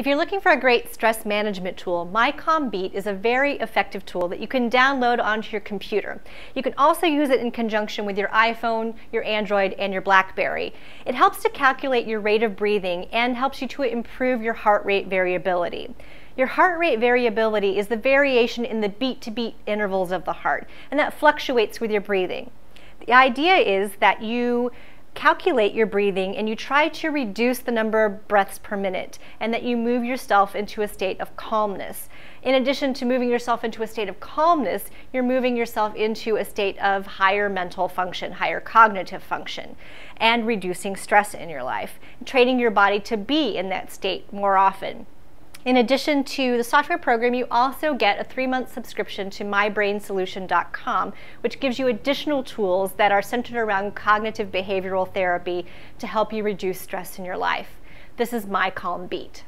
If you're looking for a great stress management tool, MyCalmBeat is a very effective tool that you can download onto your computer. You can also use it in conjunction with your iPhone, your Android, and your BlackBerry. It helps to calculate your rate of breathing and helps you to improve your heart rate variability. Your heart rate variability is the variation in the beat-to-beat intervals of the heart, and that fluctuates with your breathing. The idea is that you calculate your breathing and you try to reduce the number of breaths per minute, and that you move yourself into a state of calmness. In addition to moving yourself into a state of calmness, you're moving yourself into a state of higher mental function, higher cognitive function, and reducing stress in your life, training your body to be in that state more often. In addition to the software program, you also get a 3-month subscription to MyBrainSolutions.com, which gives you additional tools that are centered around cognitive behavioral therapy to help you reduce stress in your life. This is MyCalmBeat.